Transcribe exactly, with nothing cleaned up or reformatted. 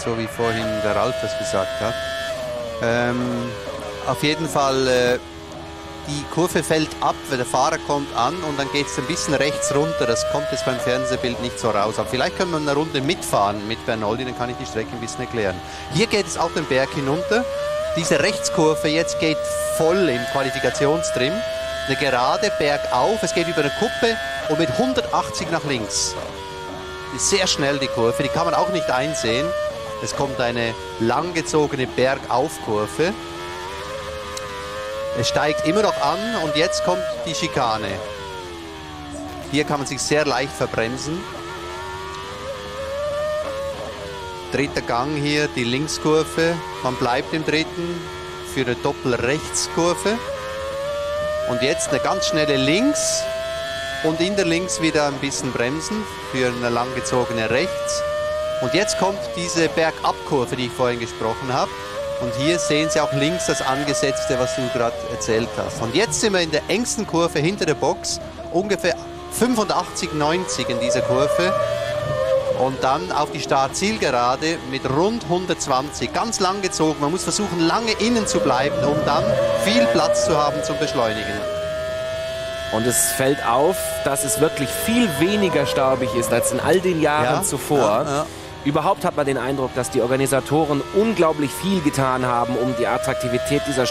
so wie vorhin der Ralf das gesagt hat. Ähm, auf jeden Fall, äh, die Kurve fällt ab, der Fahrer kommt an und dann geht es ein bisschen rechts runter. Das kommt jetzt beim Fernsehbild nicht so raus. Aber vielleicht können wir eine Runde mitfahren mit Bernoldi, dann kann ich die Strecke ein bisschen erklären. Hier geht es auch den Berg hinunter. Diese Rechtskurve jetzt geht voll im Qualifikationstrim. Eine Gerade bergauf, es geht über eine Kuppe und mit hundertachtzig nach links. Ist sehr schnell die Kurve, die kann man auch nicht einsehen. Es kommt eine langgezogene Bergaufkurve. Es steigt immer noch an und jetzt kommt die Schikane. Hier kann man sich sehr leicht verbremsen. Dritter Gang hier, die Linkskurve. Man bleibt im dritten für eine Doppelrechtskurve. Und jetzt eine ganz schnelle Links und in der Links wieder ein bisschen bremsen für eine langgezogene Rechts. Und jetzt kommt diese Bergabkurve, die ich vorhin gesprochen habe. Und hier sehen Sie auch links das Angesetzte, was du gerade erzählt hast. Und jetzt sind wir in der engsten Kurve hinter der Box, ungefähr fünfundachtzig, neunzig in dieser Kurve. Und dann auf die Startzielgerade mit rund hundertzwanzig, ganz lang gezogen. Man muss versuchen, lange innen zu bleiben, um dann viel Platz zu haben zum Beschleunigen. Und es fällt auf, dass es wirklich viel weniger staubig ist als in all den Jahren ja, zuvor. Ja, ja. Überhaupt hat man den Eindruck, dass die Organisatoren unglaublich viel getan haben, um die Attraktivität dieser Stadt